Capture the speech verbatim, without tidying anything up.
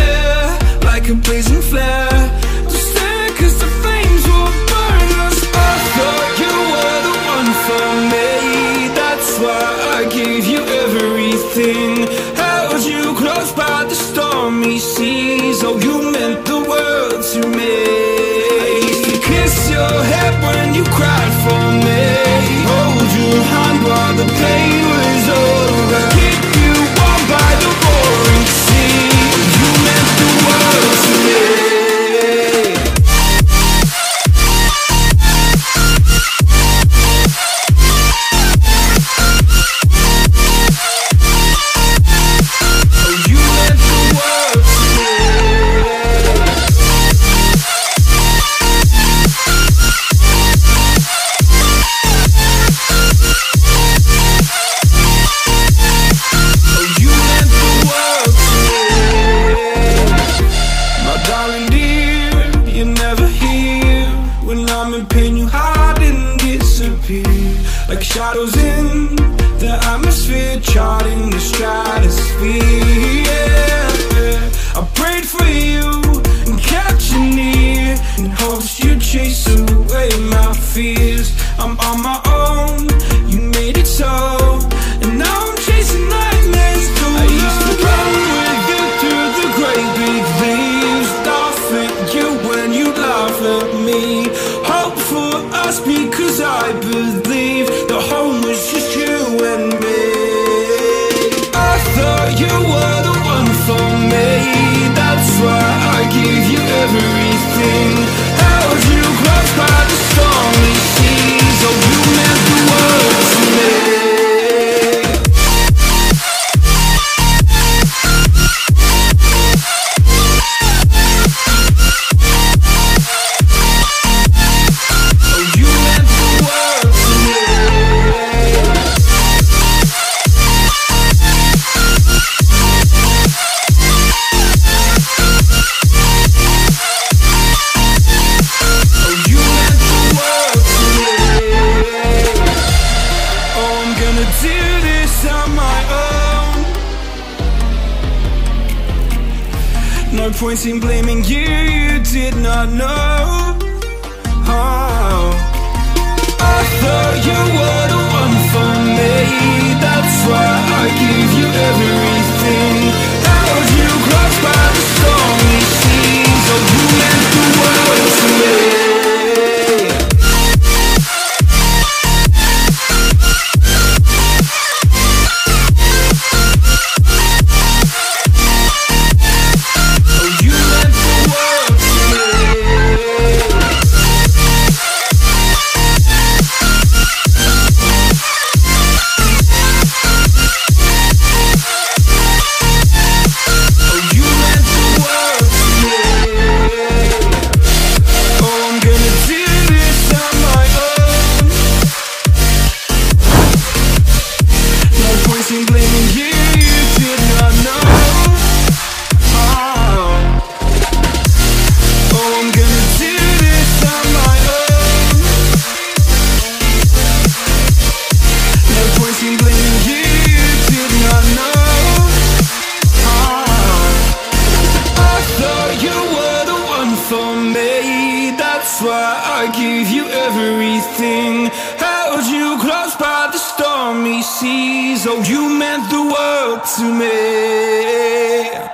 air, like a blazing flare. Just stare, cause the flames will burn us. I thought you were the one for me, that's why I gave you everything. Held you close by the stormy seas, oh, you meant the world to me. I used to kiss your head when you cried for me, hold your hand while the pain was over, keep you warm by the roaring sea. You meant the world to me. Shadows in the atmosphere, charting the stratosphere, yeah. I prayed for you and kept you near in hopes you'd chase away my fears. I'm on my own, you made it so, and now I'm chasing nightmares through. I used to run with you through the great big leaves, laugh at you when you laugh at me. Hope for us because I believe everything. Held you close by the stormy seas, oh, you meant the world to me. Oh, you meant the world to me. No point in blaming you, you did not know how. I thought you were the one for me, that's why I gave you everything. Held you close by the stormy seas, oh, you meant the world to me. Oh, you meant the world to me.